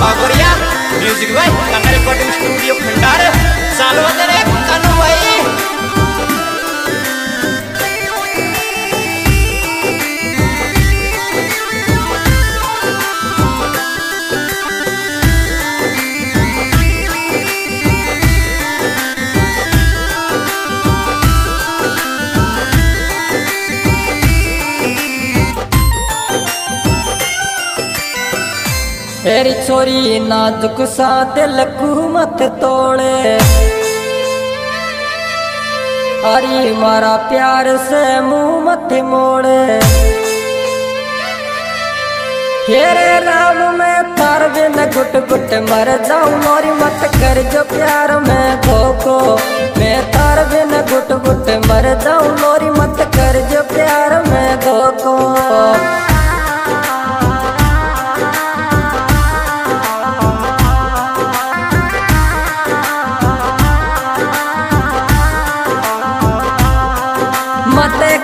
Bagoria music भाई Kannada recording studio Khandar साल वगैरह कन्नू भाई मेरी छोरी नाजुक सा दिल को मत तोड़े, अरे मारा प्यार से मुँह मत मोड़े। हेरे राम में थार बिन घुट घुट मर जाऊं, मोरी मत कर जो प्यार में धोखो। मैं थार बिन घुट घुट मर जाऊं, मोरी मत कर जो प्यार में धोखो।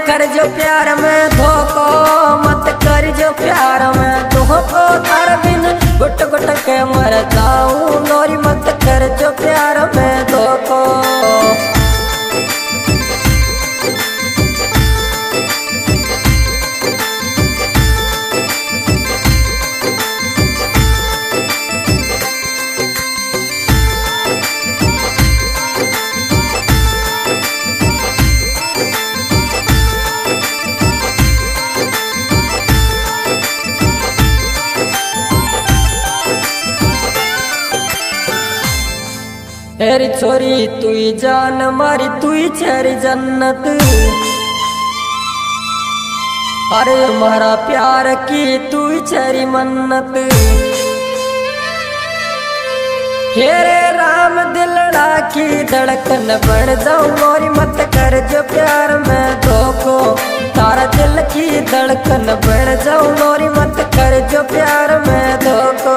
कर जो प्यार में धोखो, मत कर जो प्यार में धोखो। तार बिन गुट गुट के मर जाऊं, नोरी मत कर जो प्यार में धोखो। तेरी छोरी तू ही जान मारी, तू ही छेरी जन्नत। अरे मारा प्यार की तू ही छेरी मन्नत। हेरे राम दिलड़ा की धड़कन बढ़ जाऊं, मोरी मत कर जो प्यार में धोखो। तारा दिल की धड़कन बढ़ जाऊं, मोरी मत कर जो प्यार में धोखो।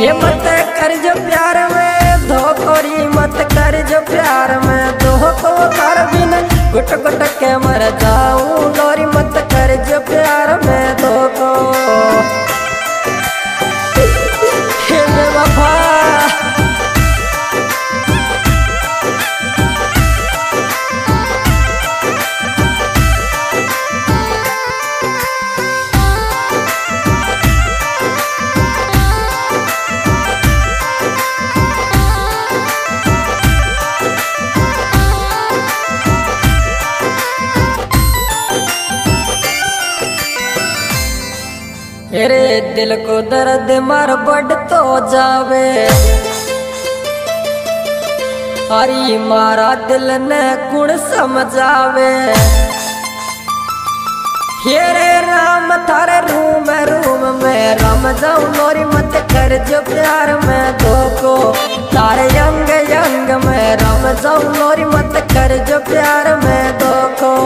ये मत कर जो प्यार में धोखोरी, मत कर जो प्यार में धोखो। तार बिन गुट गुट के मर जाऊं, नोरी मत कर जो प्यार में धोखो। हे बेवफा तेरे दिल को दर्द मार बढ़ तो जावे, अरे मारा दिल ने कुण समझावे। हेरे राम थारे रूम में रम जाऊं, नोरी मत कर जो प्यार में धोखो। तारे यंग में रम जाऊं, नोरी मत कर जो प्यार में धोखो।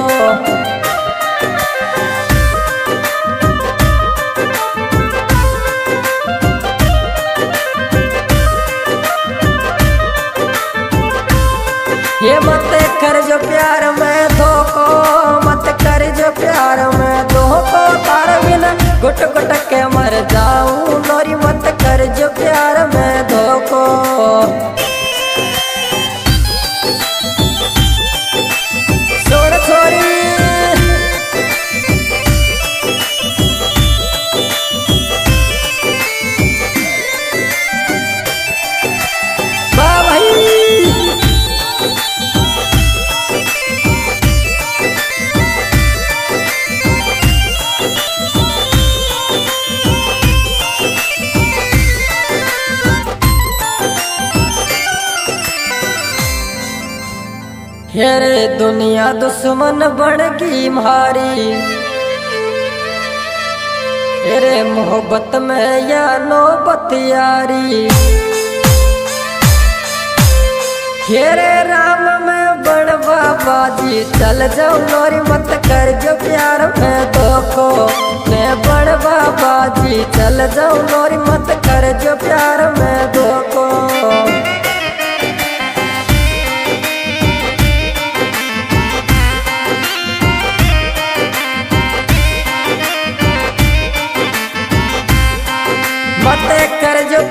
ये मत कर जो प्यार में धोखो, मत कर जो प्यार में धोखो। तार बिन गुट गुट के मर जाऊं, नोरी मत कर जो प्यार में धोखो। छोड़ छोरी हेरे दुनिया दुश्मन बढ़गी मारी, हेरे मोहब्बत में या नौबत यारी। हेरे राम में बड़ बाबाजी चल जाओ, नोरी मत कर जो प्यार में धोखो। मैं बड़ बाबाजी चल जाओ, नोरी मत कर जो प्यार में धोखो।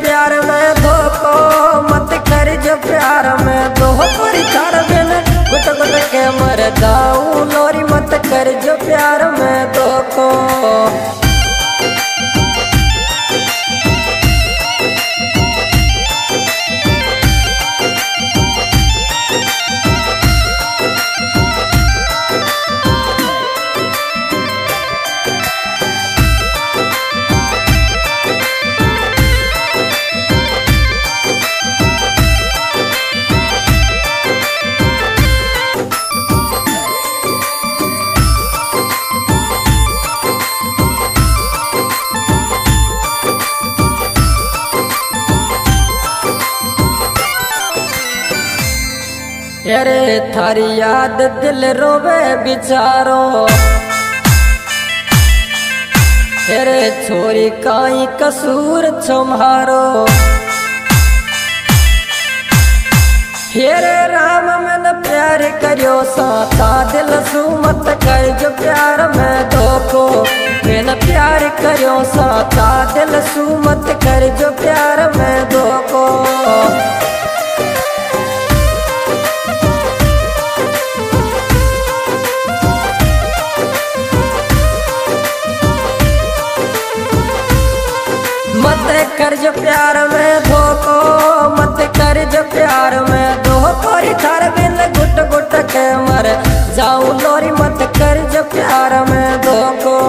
प्यार में धोखो मत कर जो प्यार में धोखो कर बिन गुट गुट के मर जाऊं लोरी मत कर जो प्यार में धोखो। अरे थारी याद दिल रोवे बिचारो अरे छोरी काई कसूर तुम्हारो हेरे राम मन प्यार करियो साता दिल सु मत कर जो प्यार में धोखो मैंने प्यार करियो साता दिल सु मत कर जो प्यार में धोखो। मत कर जो प्यार में धोखो मत कर जो प्यार में धोखो थार बिन गुट गुट के मर जाऊं लोरी मत कर जो प्यार में धोखो।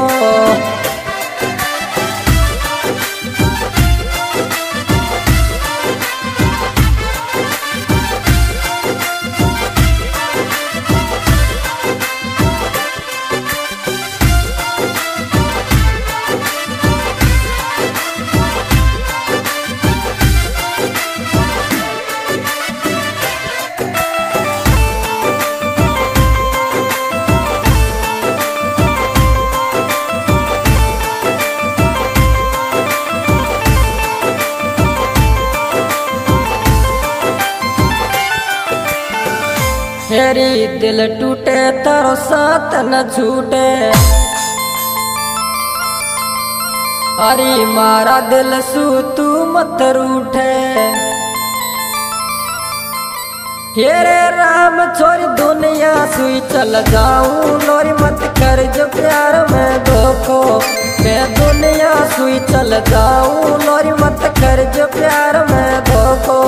हेरी दिल टूटे तारो साथ न झूठे अरे मारा दिल सू तू मत रूठे हेरे राम छोरी दुनिया सुई चल जाऊं लोरी मत कर जो प्यार में धोखो मैं दुनिया सुई चल जाऊं लोरी मत कर जो प्यार में धोखो।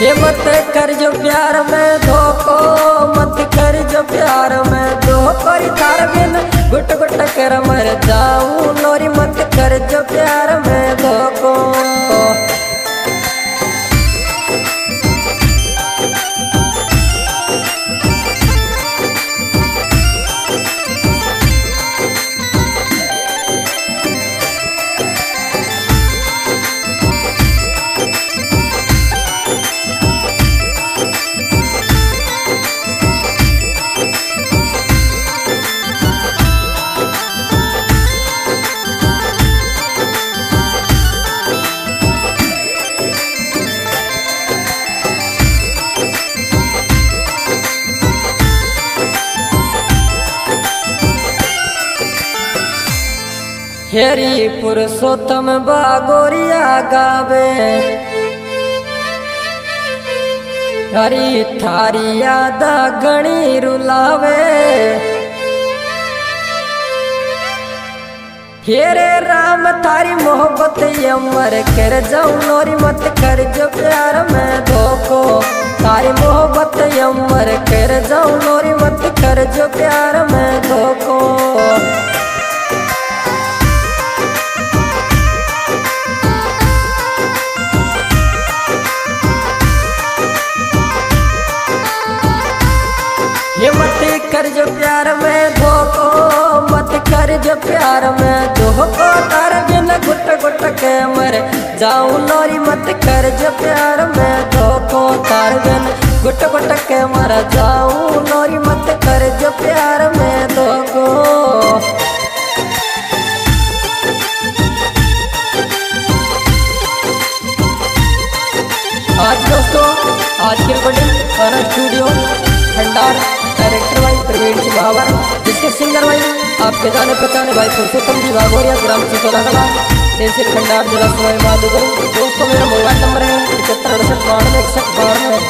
ये मत कर जो प्यार में धोखो मत कर जो प्यार में धोखो थार बिन गुट गुट कर मर जाऊं लोरी मत कर जो प्यार में धोखो। हेरी पुरुषोत्तम बागोरिया गावे हरी थारी याद गणी रुलावे हेरे राम थारी मोहब्बत ये मर कर जाऊं लोरी मत कर जो प्यार में धोखो थारी मोहब्बत ये मर कर जाऊं लोरी मत कर जो प्यार में धोखो। ये मत कर जो प्यार में धोखो मत कर जो प्यार में धोखो तार बिन गुट गुट के मर जाऊं लोरी मत कर जो प्यार में धोखो तार बिन गुट गुट के मर जाऊं लोरी मत कर जो प्यार में धोखो। आज दोस्तों आज रिकॉर्डिंग थाना स्टूडियो भंडार, डायरेक्टर भाई प्रवीण सिंह भावर, जिसके सिंगर भाई आपके जाने पहचाने भाई पुरुषोत्तम जी बागोरिया, ग्राम चितौरागढ़, तहसील भंडार, जिला सवाई माधोपुर। दोस्तों मेरा मोबाइल नंबर है 7568 6162 6162।